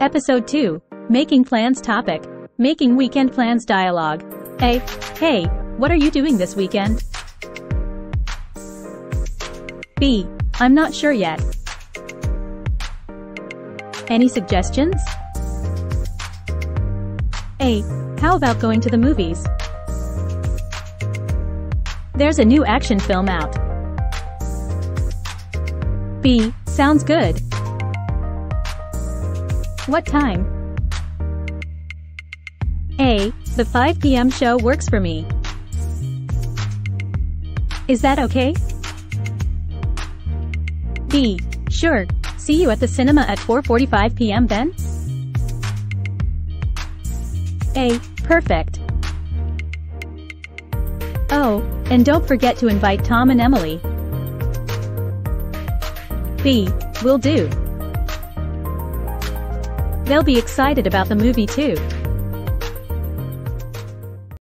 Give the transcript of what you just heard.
Episode 2. Making Plans Topic. Making Weekend Plans Dialogue. A. Hey, what are you doing this weekend? B. I'm not sure yet. Any suggestions? A. How about going to the movies? There's a new action film out. B. Sounds good. What time? A. The 5 p.m. show works for me. Is that okay? B. Sure. See you at the cinema at 4:45 p.m. then? A. Perfect. Oh, and don't forget to invite Tom and Emily. B. Will do. They'll be excited about the movie too.